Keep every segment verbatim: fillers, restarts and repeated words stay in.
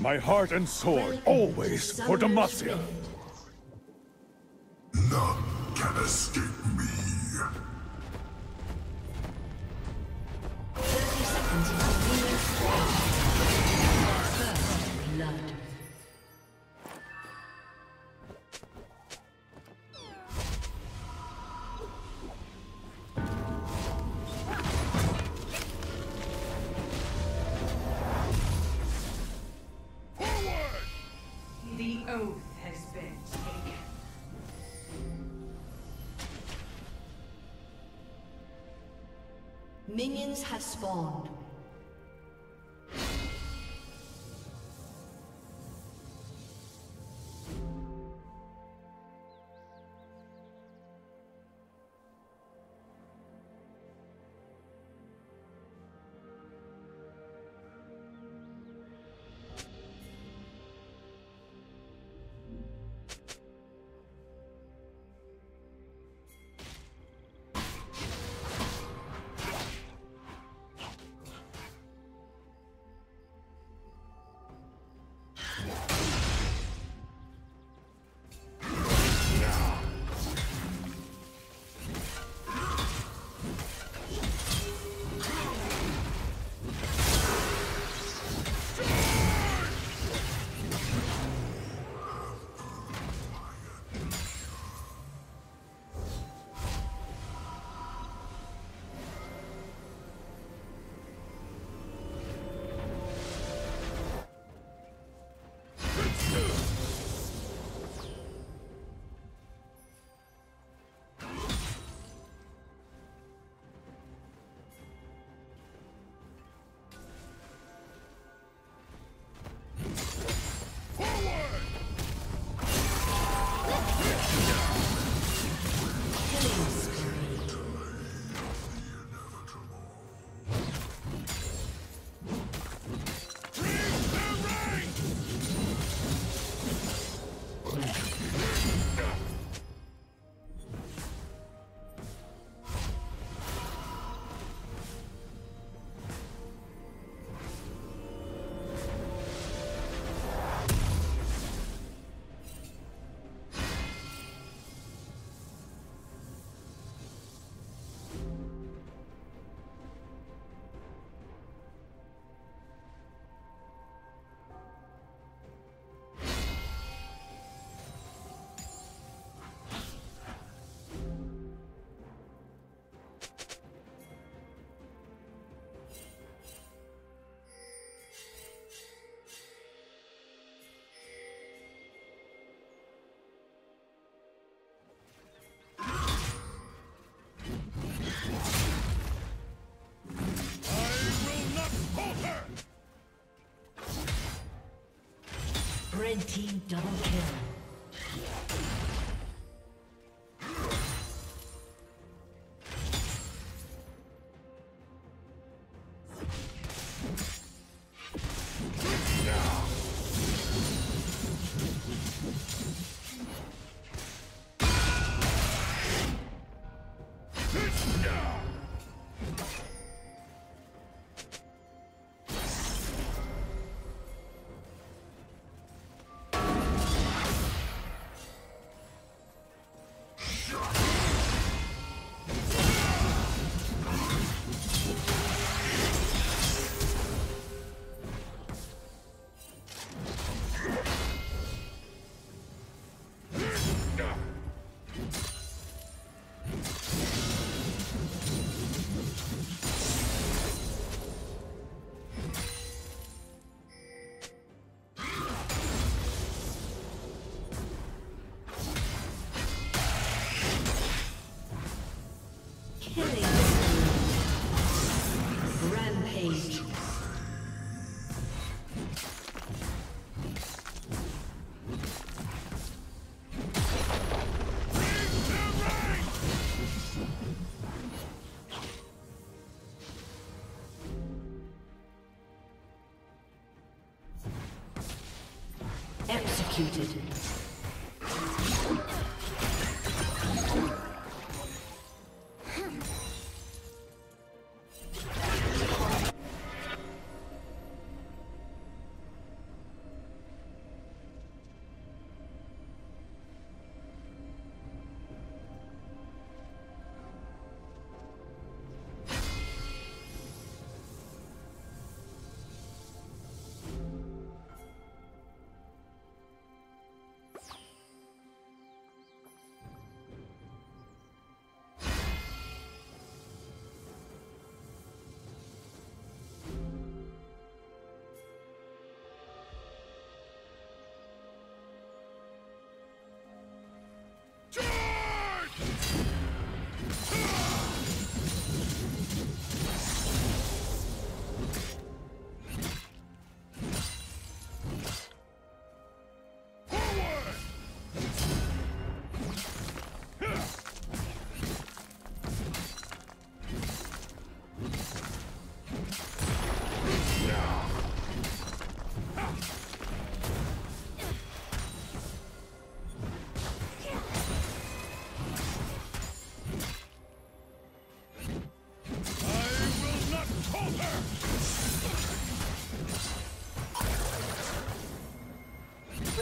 My heart and sword always for Demacia. None can escape me. thirty seconds of real blood. Minions have spawned. Red team double kill. Executed.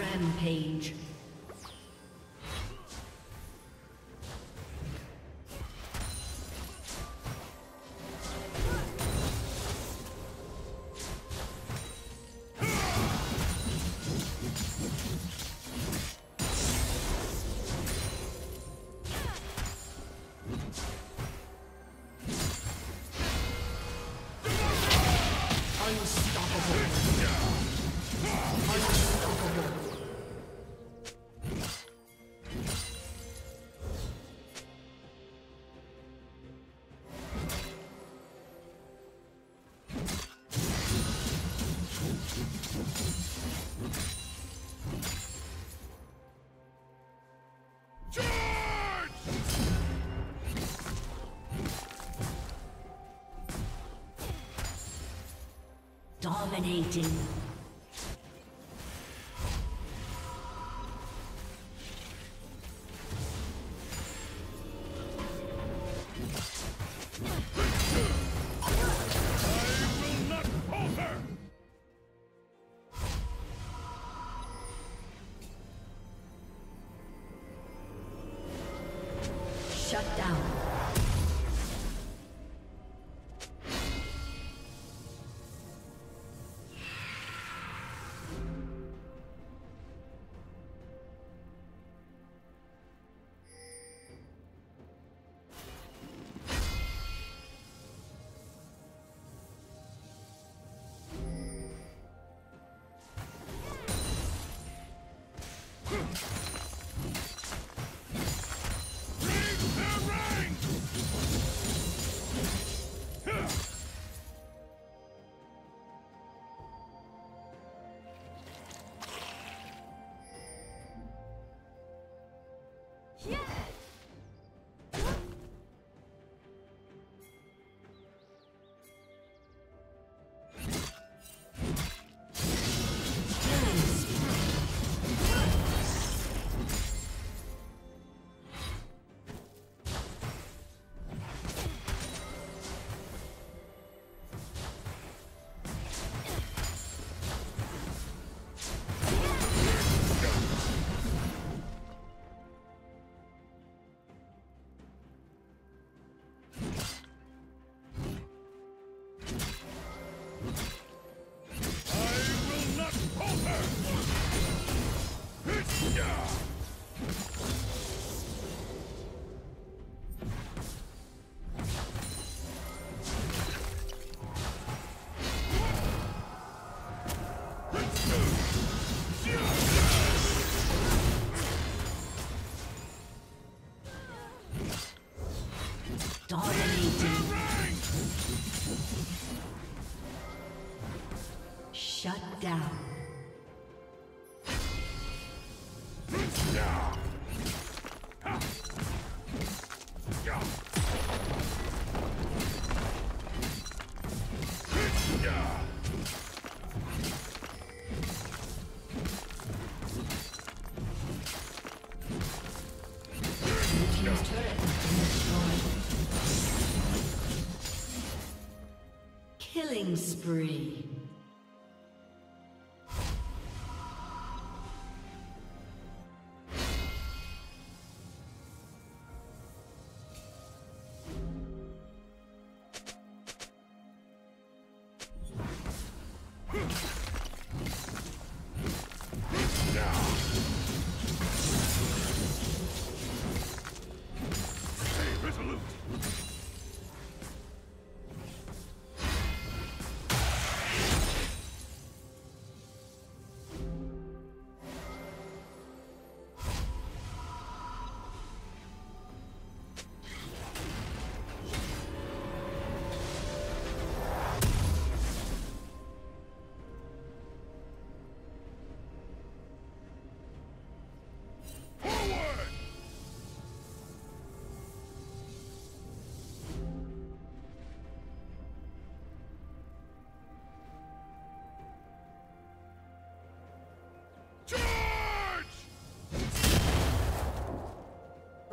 Rampage. Dominating. Shut down. Killing spree. Resolute.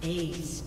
Aced.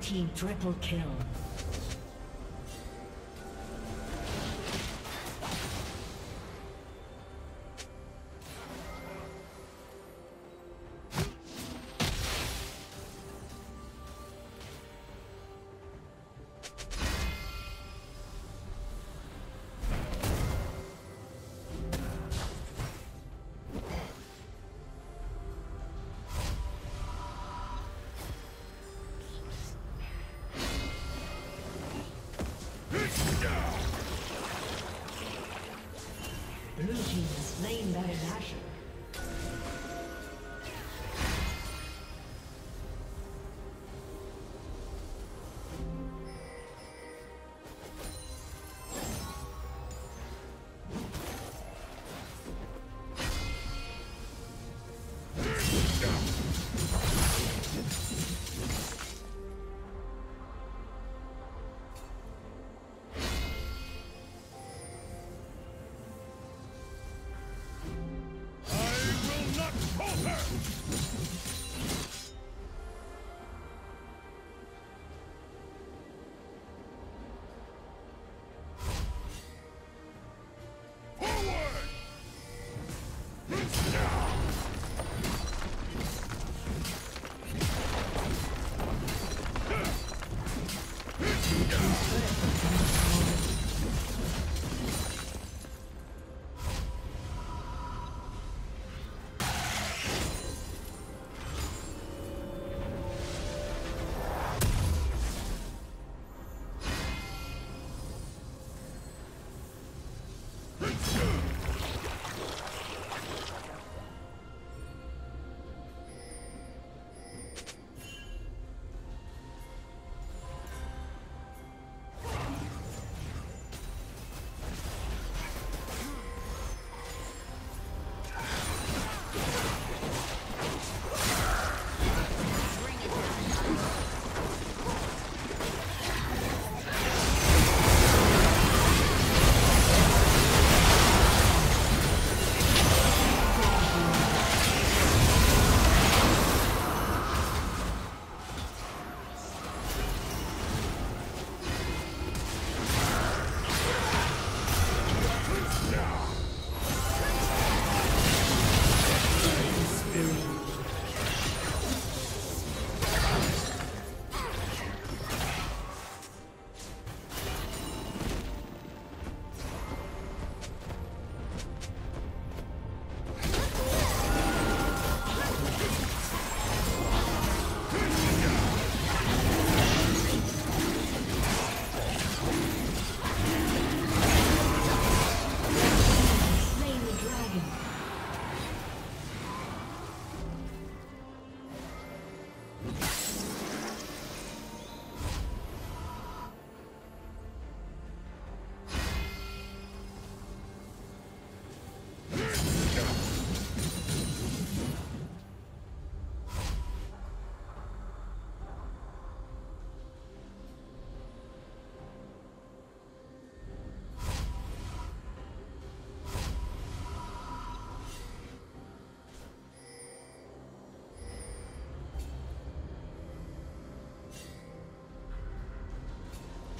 Team triple kill.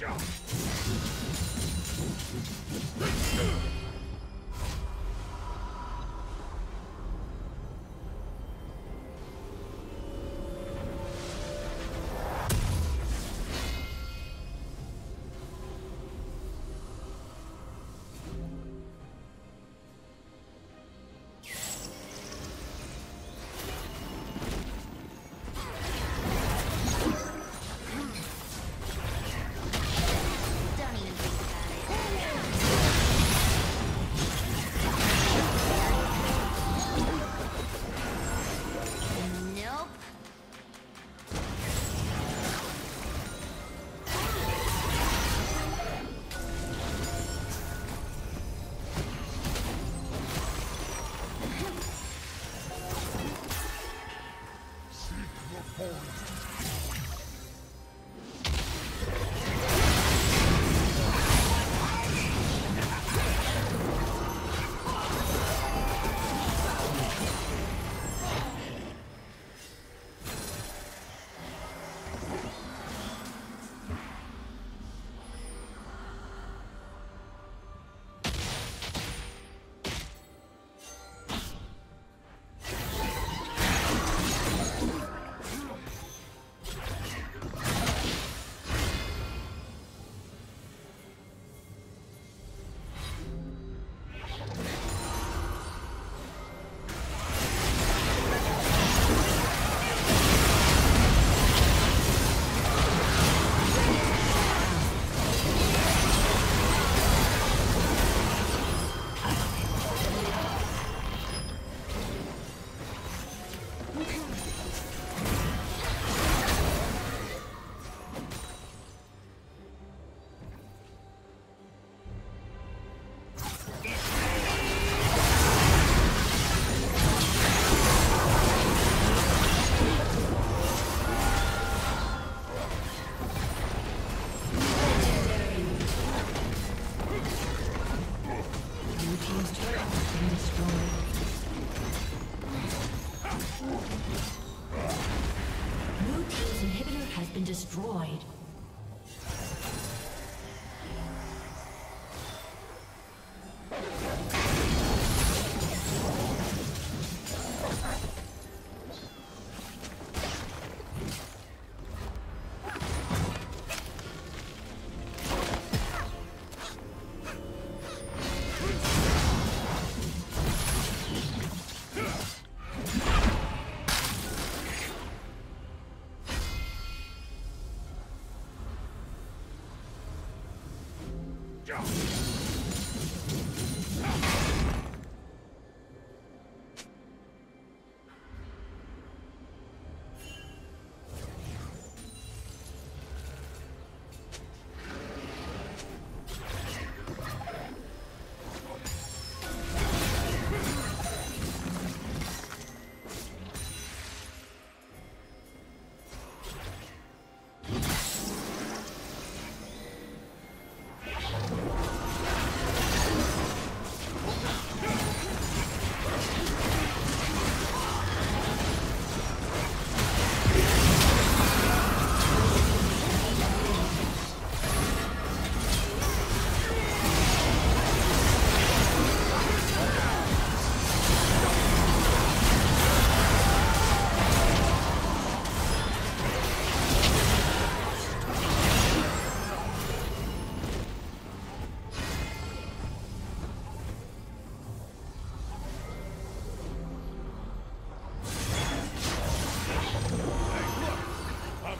Destroyed.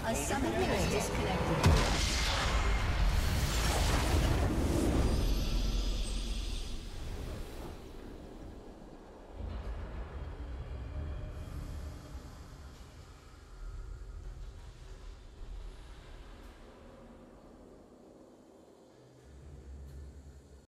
A summoner is disconnected.